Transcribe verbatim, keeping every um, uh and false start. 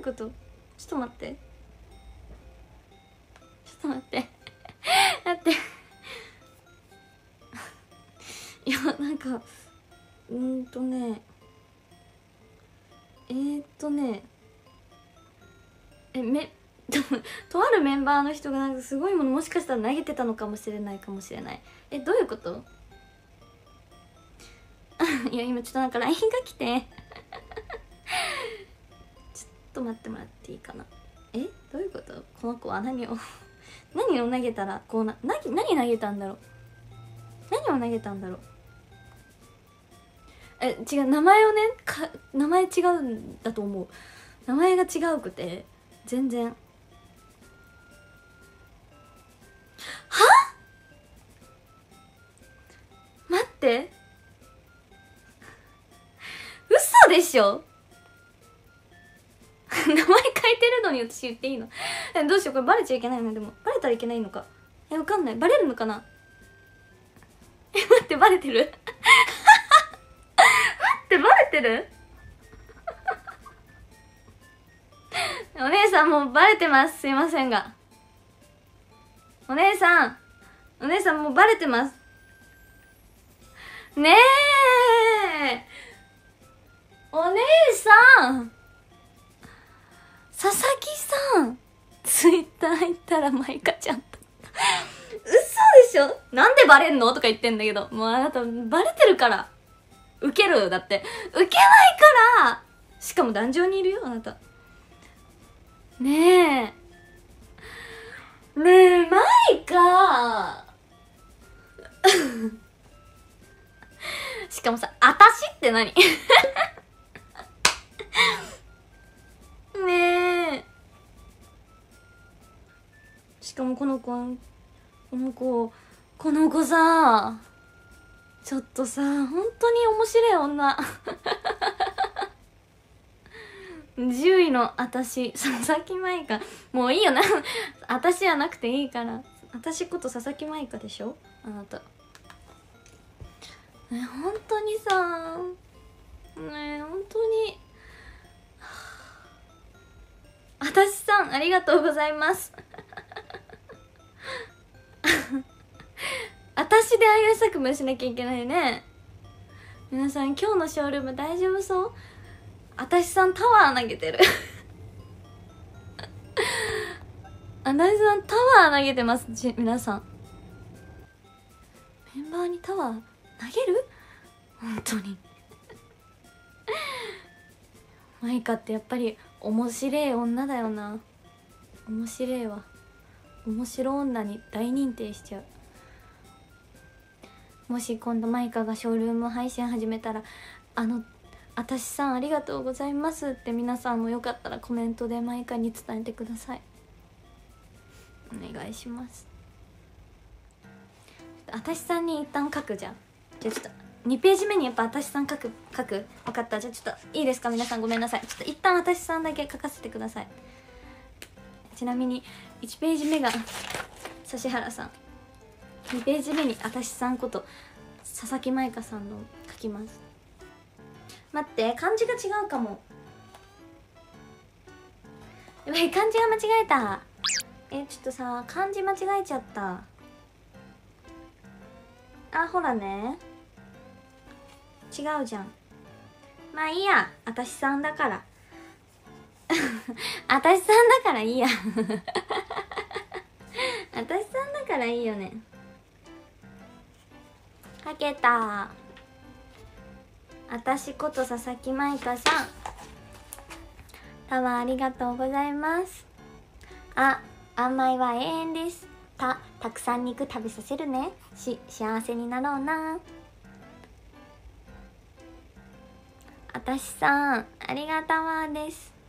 うこと？ちょっと待って、ちょっと待って待っていやなんかうーんとねえー、っとねえめとあるメンバーの人がなんかすごいものもしかしたら投げてたのかもしれないかもしれない。え、どういうこと？いや今ちょっとなんか ライン が来てちょっと待ってもらっていいかな。え、どういうこと？この子は何を何を投げたらこうな何何投げたんだろう何を投げたんだろうえ、違う、名前をねか名前違うんだと思う。名前が違うくて全然。はっ、待って、嘘でしょ名前変えてるのに私言っていいの？え、どうしよう、これバレちゃいけないの？でもバレたらいけないのか。え、わかんない、バレるのかな。え、待って、バレてるってバレてるお姉さんもうバレてます、すいませんが。お姉さんお姉さんもうバレてますねえ、お姉さん。佐々木さんツイッター入ったらマイカちゃんと嘘でしょ、なんでバレんのとか言ってんだけど、もうあなたバレてるからウケる。だってウケないから、しかも壇上にいるよあなた。ねえねえマイカしかもさ、あたしって何ねえ、しかもこの子この子この子さ、ちょっとさ、本当に面白い女じゅういのあたし、佐々木舞香。もういいよなあたしじゃなくていいから。あたしこと佐々木舞香でしょあなた。ねえ、本当にさ、ねえ、本当にあたしさんありがとうございます私でああいう作文しなきゃいけないね。皆さん今日のショールーム大丈夫そう？あたしさんタワー投げてるあたしさんタワー投げてます。皆さんメンバーにタワー投げる？本当にマイカってやっぱり面白い女だよな。面白いわ。面白女に大認定しちゃう。もし今度マイカがショールーム配信始めたら、あのあたしさんありがとうございますって皆さんもよかったらコメントでマイカに伝えてください。お願いします。あたしさんに一旦書く。じゃあじゃあちょっとにページ目にやっぱあたしさん書く書く分かった。じゃあちょっといいですか皆さん、ごめんなさい。ちょっと一旦あたしさんだけ書かせてください。ちなみにいちページ目が指原さん、にページ目にあたしさんこと佐々木舞香さんの書きます。待って、漢字が違うかも。やばい、漢字が間違えた。え、ちょっとさ、漢字間違えちゃった。あ、ほらね、違うじゃん。まあいいや、あたしさんだからあたしさんだからいいやあたしさんだからいいよね。かけた。あたしこと佐々木舞香さんタワーありがとうございます。あ、甘まいは永遠です。た、たくさん肉食べさせるね。し、幸せになろうな。あたしさんありがとうです。